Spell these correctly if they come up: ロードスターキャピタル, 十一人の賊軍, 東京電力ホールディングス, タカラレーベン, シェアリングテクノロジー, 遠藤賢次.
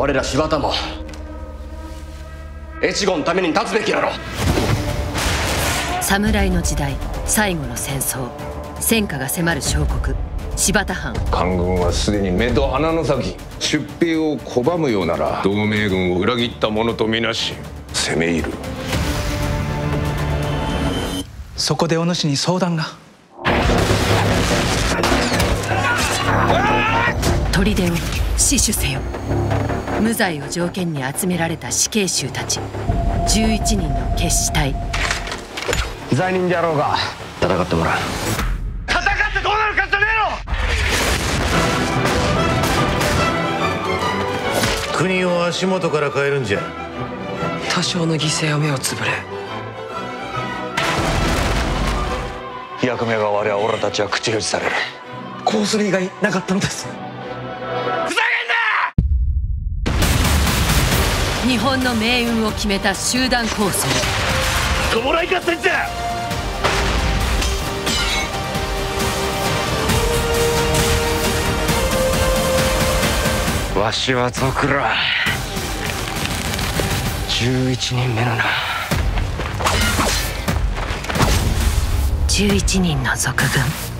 我ら柴田も越後のために立つべきやろ。侍の時代最後の戦争、戦火が迫る小国柴田藩。官軍はすでに目と鼻の先、出兵を拒むようなら同盟軍を裏切った者とみなし攻め入る。そこでお主に相談が。砦を死守せよ。無罪を条件に集められた死刑囚たち11人の決死隊。罪人じゃろうが戦ってもらう。戦ってどうなるかじゃねえろ。国を足元から変えるんじゃ。多少の犠牲は目をつぶれ。役目が終わりゃ俺たちは口封じされる。こうする以外なかったのです。ふざけんな。日本の命運を決めた集団抗争、どもらいかってんじゃ。わしは賊ら11人目のな。11人の賊軍。